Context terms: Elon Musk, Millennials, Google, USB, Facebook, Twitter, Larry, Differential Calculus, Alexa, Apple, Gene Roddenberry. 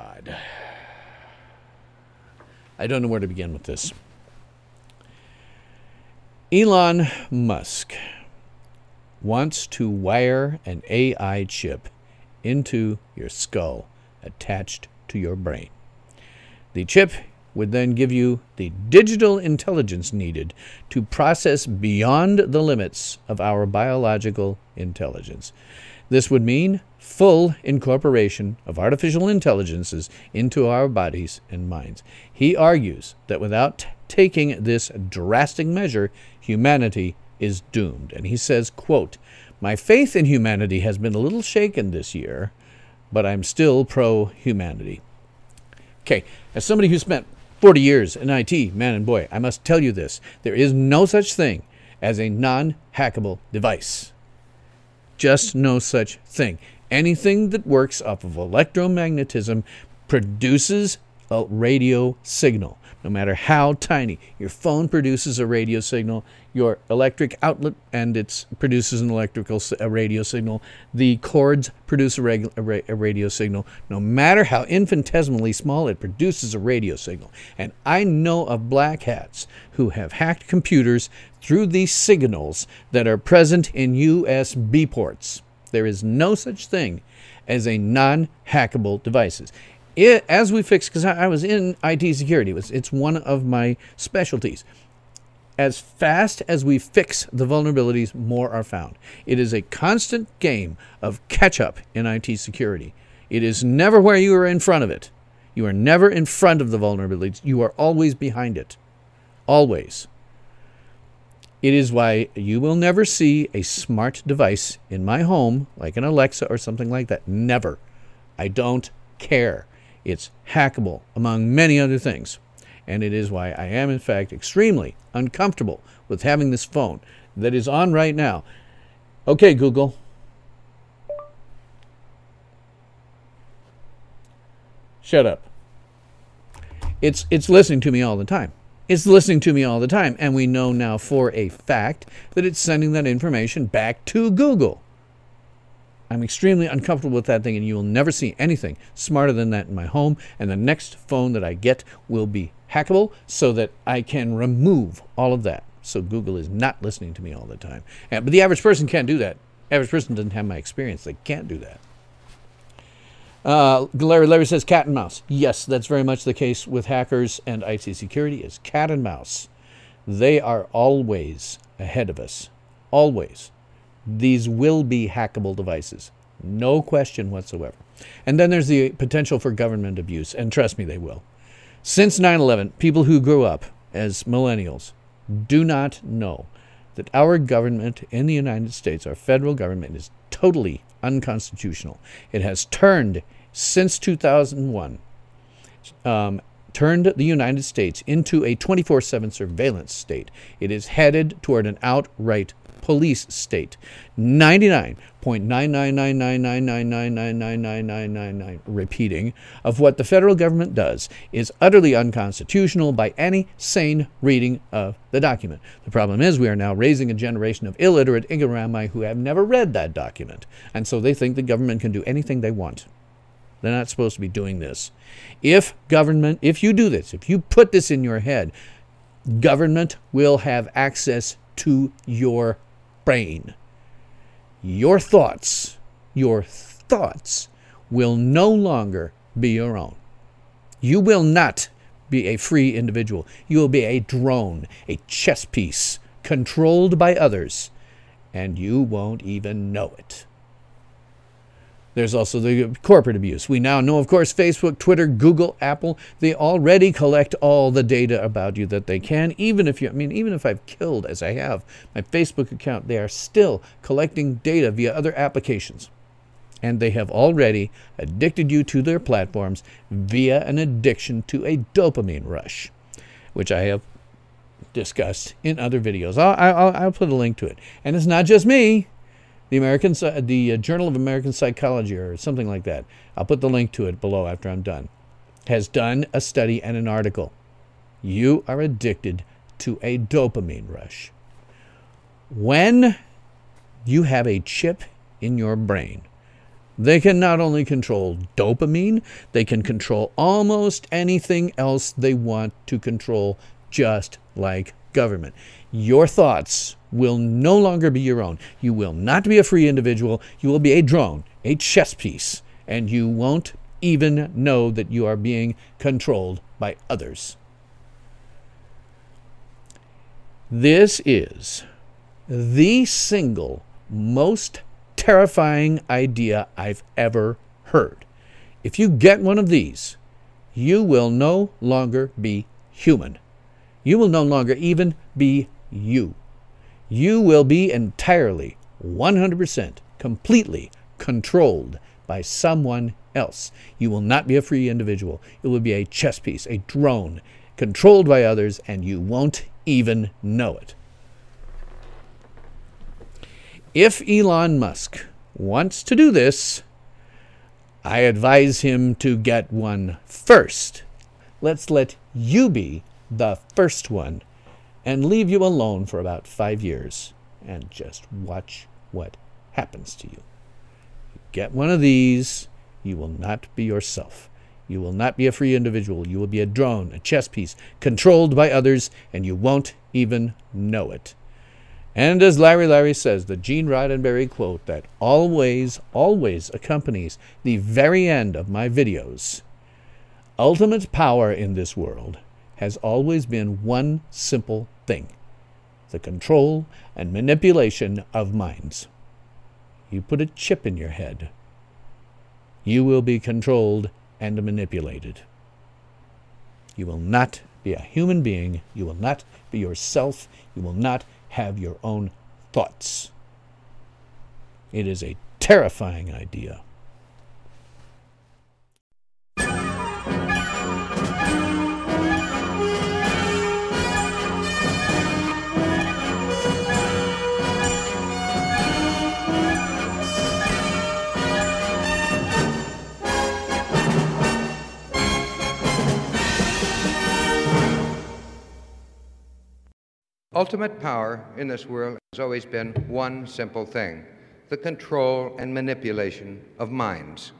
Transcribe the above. God. I don't know where to begin with this. Elon Musk wants to wire an AI chip into your skull attached to your brain. The chip would then give you the digital intelligence needed to process beyond the limits of our biological intelligence. This would mean full incorporation of artificial intelligences into our bodies and minds. He argues that without taking this drastic measure, humanity is doomed. And he says, quote, "My faith in humanity has been a little shaken this year, but I'm still pro-humanity." Okay, as somebody who spent 40 years in IT, man and boy, I must tell you this. There is no such thing as a non-hackable device. Just no such thing. Anything that works off of electromagnetism produces a radio signal, no matter how tiny. Your phone produces a radio signal, your electric outlet, and it produces an radio signal. The cords produce a radio signal. No matter how infinitesimally small, it produces a radio signal. And I know of black hats who have hacked computers through these signals that are present in USB ports. There is no such thing as a non-hackable devices. As we fix, because I was in IT security, it's one of my specialties. As fast as we fix the vulnerabilities, more are found. It is a constant game of catch-up in IT security. It is never where you are in front of it. You are never in front of the vulnerabilities. You are always behind it. Always. It is why you will never see a smart device in my home, like an Alexa or something like that. Never. I don't care. It's hackable, among many other things. And it is why I am, in fact, extremely uncomfortable with having this phone that is on right now. Okay, Google. Shut up. It's listening to me all the time. It's listening to me all the time. And we know now for a fact that it's sending that information back to Google. I'm extremely uncomfortable with that thing, and you will never see anything smarter than that in my home. And the next phone that I get will be hackable so that I can remove all of that. So Google is not listening to me all the time. But the average person can't do that. The average person doesn't have my experience. They can't do that. Larry says cat and mouse. Yes, that's very much the case with hackers and IT security is cat and mouse. They are always ahead of us. Always. These will be hackable devices. No question whatsoever. And then there's the potential for government abuse. And trust me, they will. Since 9/11, people who grew up as millennials do not know that our government in the United States, our federal government, is totally unconstitutional. It has turned, since 2001, turned the United States into a 24/7 surveillance state. It is headed toward an outright police state. 99.999999999999999 repeating of what the federal government does is utterly unconstitutional by any sane reading of the document. The problem is we are now raising a generation of illiterate ignoramus who have never read that document, and so they think the government can do anything they want. They're not supposed to be doing this. If you do this, if you put this in your head, government will have access to your brain. Your thoughts will no longer be your own. You will not be a free individual. You will be a drone, a chess piece, controlled by others, and you won't even know it. There's also the corporate abuse. We now know, of course, Facebook, Twitter, Google, Apple, they already collect all the data about you that they can. Even if even if I've killed, as I have, my Facebook account, they are still collecting data via other applications. And they have already addicted you to their platforms via an addiction to a dopamine rush, which I have discussed in other videos. I'll put a link to it. And it's not just me. The Journal of American Psychology or something like that, I'll put the link to it below after I'm done, has done a study and an article. You are addicted to a dopamine rush. When you have a chip in your brain They can not only control dopamine, they can control almost anything else they want to control, just like government. Your thoughts will no longer be your own. You will not be a free individual. You will be a drone, a chess piece, and you won't even know that you are being controlled by others. This is the single most terrifying idea I've ever heard. If you get one of these, you will no longer be human. You will no longer even be you. You will be entirely, 100%, completely controlled by someone else. You will not be a free individual. It will be a chess piece, a drone, controlled by others, and you won't even know it. If Elon Musk wants to do this, I advise him to get one first. Let's let you be the first one and leave you alone for about 5 years and just watch what happens to you. Get one of these, you will not be yourself. You will not be a free individual. You will be a drone, a chess piece, controlled by others, and you won't even know it. And as Larry says, the Gene Roddenberry quote that always, always accompanies the very end of my videos, ultimate power in this world has always been one simple thing: the control and manipulation of minds. You put a chip in your head, you will be controlled and manipulated. You will not be a human being. You will not be yourself. You will not have your own thoughts. It is a terrifying idea. Ultimate power in this world has always been one simple thing: the control and manipulation of minds.